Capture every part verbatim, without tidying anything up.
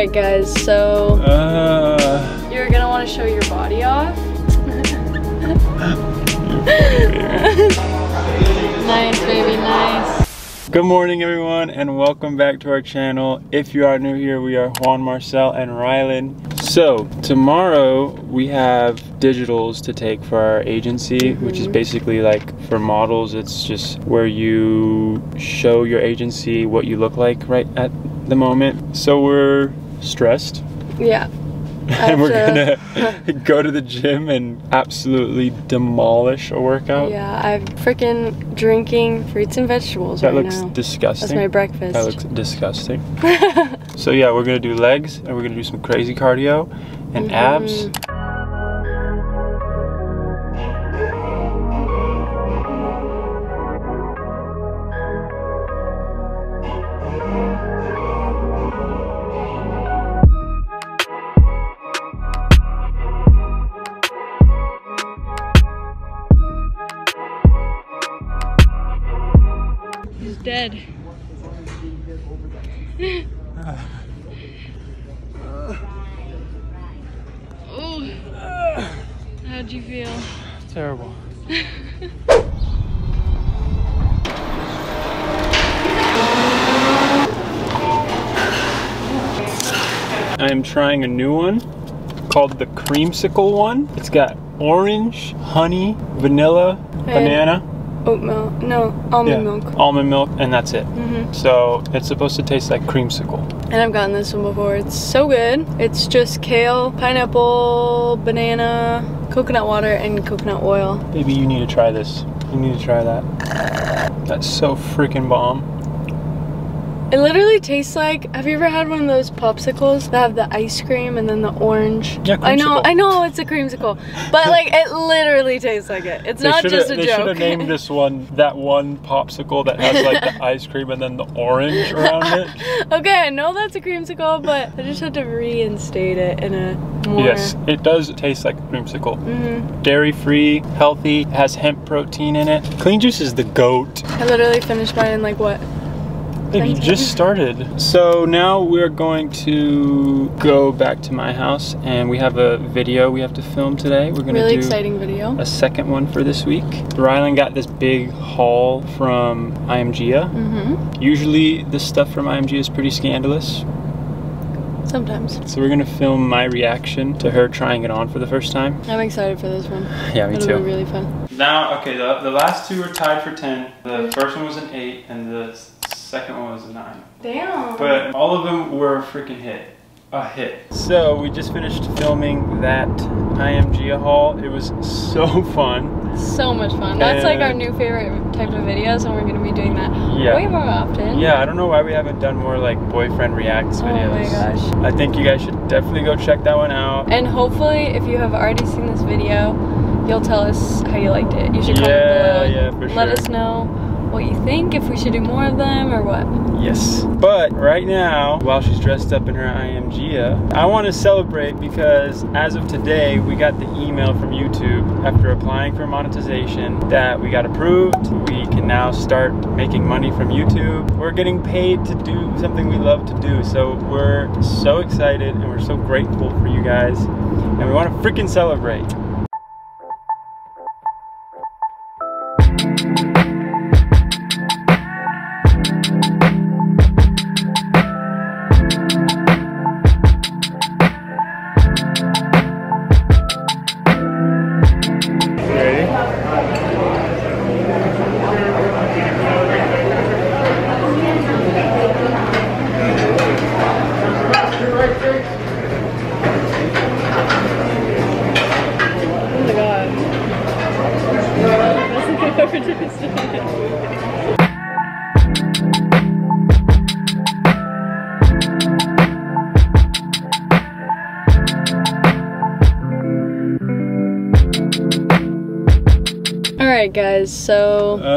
Alright guys, so uh, you're gonna want to show your body off. Nice baby, nice. Good morning everyone and welcome back to our channel. If you are new here, we are Juan Marcel and Rhylan. So tomorrow we have digitals to take for our agency, mm-hmm. which is basically like for models, it's just where you show your agency what you look like right at the moment. So we're stressed. Yeah. And we're gonna go to the gym and absolutely demolish a workout. Yeah, I'm freaking drinking fruits and vegetables right now. That looks disgusting. That's my breakfast. That looks disgusting. So yeah, we're gonna do legs and we're gonna do some crazy cardio and mm-hmm. abs. Dead. uh, uh, oh. uh, How'd you feel? Terrible. I am trying a new one called the creamsicle one. It's got orange, honey, vanilla, and banana. Oat milk, no, almond yeah. milk. Almond milk, and that's it. Mm-hmm. So it's supposed to taste like creamsicle. And I've gotten this one before, it's so good. It's just kale, pineapple, banana, coconut water, and coconut oil. Baby, you need to try this. You need to try that. That's so freaking bomb. It literally tastes like, have you ever had one of those popsicles that have the ice cream and then the orange? Yeah, creamsicle. I know, I know it's a creamsicle, but like it literally tastes like it. It's they not just a they joke. They should have named this one, that one popsicle that has like the ice cream and then the orange around it. Okay, I know that's a creamsicle, but I just had to reinstate it in a more... Yes, it does taste like creamsicle. Mm-hmm. Dairy-free, healthy, has hemp protein in it. Clean juice is the goat. I literally finished mine in like what? Baby, you just started. So now we're going to go back to my house and we have a video we have to film today. We're gonna really do exciting video. A second one for this week. Rhylan got this big haul from I M G I A. Mm-hmm. Usually this stuff from I M G I A is pretty scandalous. Sometimes. So we're gonna film my reaction to her trying it on for the first time. I'm excited for this one. Yeah, me It'll too. It'll be really fun. Now, okay, the, the last two were tied for ten. The first one was an eight and the second one was a nine. Damn. But all of them were a freaking hit. A hit. So we just finished filming that I M G I A haul. It was so fun. So much fun. That's and like our new favorite type of videos and we're going to be doing that yeah. way more often. Yeah, I don't know why we haven't done more like boyfriend reacts videos. Oh my gosh. I think you guys should definitely go check that one out. And hopefully if you have already seen this video, you'll tell us how you liked it. You should comment below and yeah, for sure. let us know what you think, if we should do more of them or what. Yes, but right now, while she's dressed up in her I M G I A, I want to celebrate because as of today, we got the email from YouTube after applying for monetization that we got approved. We can now start making money from YouTube. We're getting paid to do something we love to do, so we're so excited and we're so grateful for you guys, and we want to freaking celebrate. Alright guys, so uh,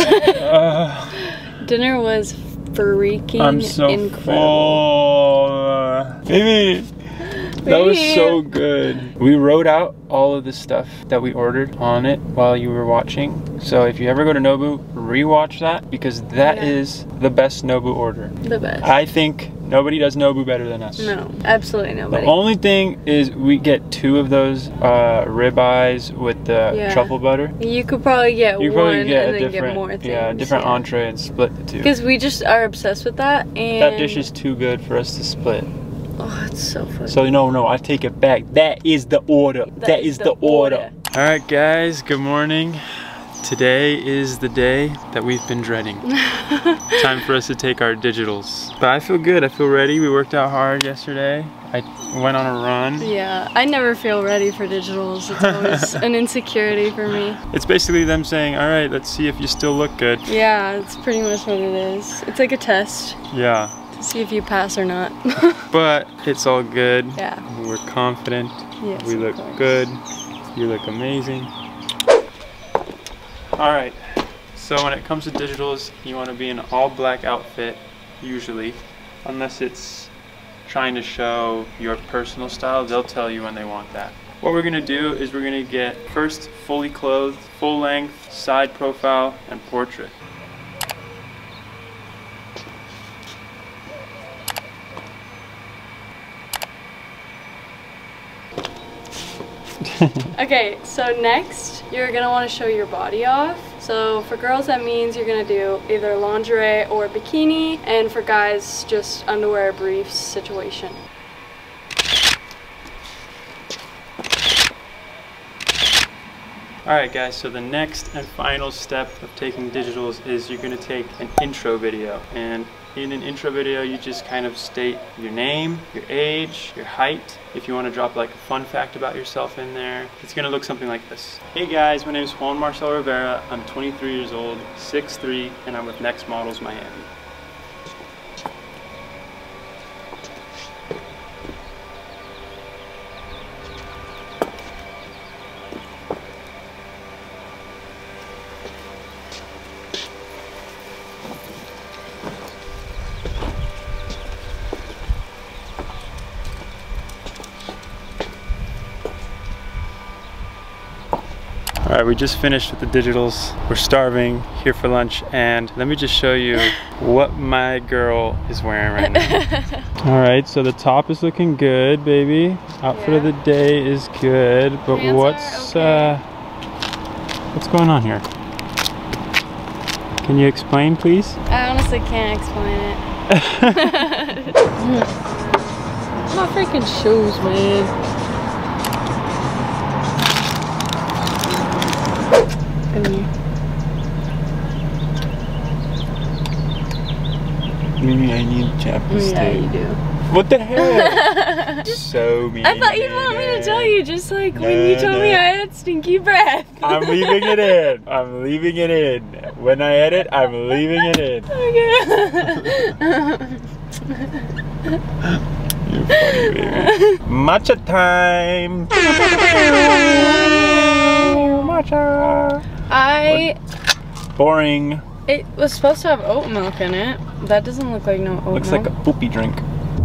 uh, dinner was freaking I'm so incredible. Full. Baby, Baby, that was so good. We wrote out all of the stuff that we ordered on it while you were watching. So if you ever go to Nobu, rewatch that because that yeah. is the best Nobu order. The best. I think Nobody does Nobu better than us. No, absolutely nobody. The only thing is we get two of those uh, ribeyes with the yeah. truffle butter. You could probably get you one probably get and then get more things. Yeah, a different yeah. entree and split the two. Because we just are obsessed with that. And that dish is too good for us to split. Oh, it's so funny. So no, no, I take it back. That is the order. That, that is the, the order. order. All right, guys, good morning. Today is the day that we've been dreading. Time for us to take our digitals. But I feel good, I feel ready. We worked out hard yesterday. I went on a run. Yeah, I never feel ready for digitals. It's always an insecurity for me. It's basically them saying, all right, let's see if you still look good. Yeah, it's pretty much what it is. It's like a test. Yeah. To see if you pass or not. But it's all good. Yeah. We're confident. Yes, we look good. You look amazing. Alright, so when it comes to digitals, you want to be in an all black outfit, usually, unless it's trying to show your personal style, they'll tell you when they want that. What we're going to do is we're going to get first fully clothed, full length, side profile, and portrait. Okay, so next you're gonna want to show your body off. So for girls that means you're gonna do either lingerie or bikini, and for guys just underwear, briefs situation. Alright guys, so the next and final step of taking digitals is you're gonna take an intro video, and in an intro video you just kind of state your name, your age, your height. If you want to drop like a fun fact about yourself in there, it's going to look something like this. Hey guys, my name is Juan Marcel Rivera, I'm twenty-three years old, six three, and I'm with Next Models Miami. All right, we just finished with the digitals. We're starving, here for lunch, and let me just show you what my girl is wearing right now. All right, so the top is looking good, baby. Outfit yeah. of the day is good, but Pants what's okay. uh, what's going on here? Can you explain, please? I honestly can't explain it. My freaking shoes, man. Maybe I need chapstick. Yeah, you do. What the hell? So mean. I thought you wanted me to tell you, just like no, when you told no. me I had stinky breath. I'm leaving it in. I'm leaving it in. When I edit, I'm leaving it in. Okay. You're funny, baby. Matcha time. Matcha. I. What? Boring. It was supposed to have oat milk in it. That doesn't look like no oat Looks milk. Like a poopy drink.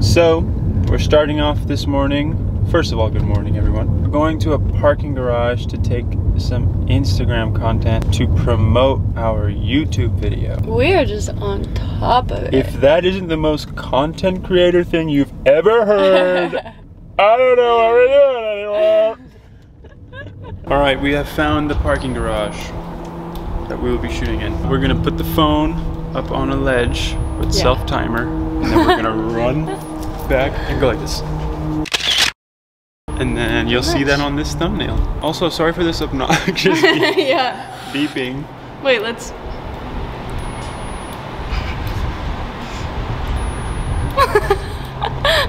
So, we're starting off this morning. First of all, good morning, everyone. We're going to a parking garage to take some Instagram content to promote our YouTube video. We are just on top of it. If that isn't the most content creator thing you've ever heard, I don't know what we're doing anymore. All right, we have found the parking garage that we will be shooting in. We're gonna put the phone up on a ledge with yeah. self-timer, and then we're gonna run back and go like this. And then you'll see that on this thumbnail. Also, sorry for this obnoxious beep yeah. beeping. Wait, let's...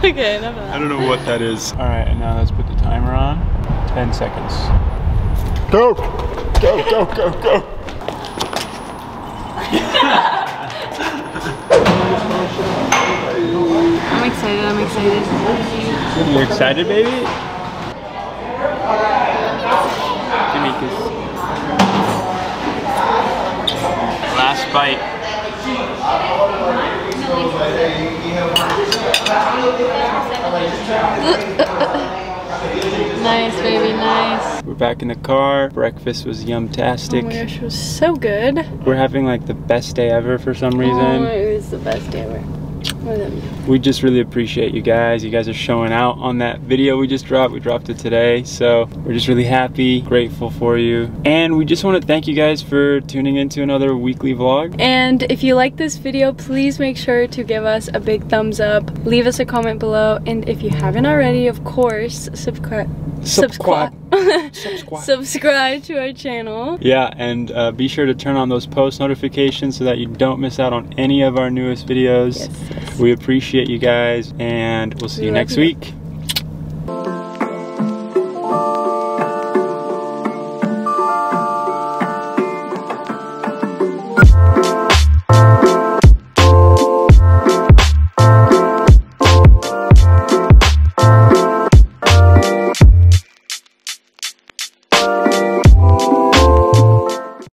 Okay, enough of that. I don't know what that is. All right, and now let's put the timer on. ten seconds. Go, go, go, go, go. I'm excited, I'm excited. You're excited, baby? Give me a kiss. Last bite. Nice, baby, nice. We're back in the car. Breakfast was yum-tastic. Oh my gosh, it was so good. We're having like the best day ever for some reason. Oh, it was the best day ever. we just really appreciate you guys. You guys are showing out on that video we just dropped. We dropped it today. So we're just really happy, grateful for you. And we just want to thank you guys for tuning into another weekly vlog. And if you like this video, please make sure to give us a big thumbs up. Leave us a comment below. And if you haven't already, of course, subscribe. Subscribe. Subscribe. Subscribe to our channel. Yeah, and uh, be sure to turn on those post notifications so that you don't miss out on any of our newest videos. Yes, yes. We appreciate you guys, and we'll see we you next you. week.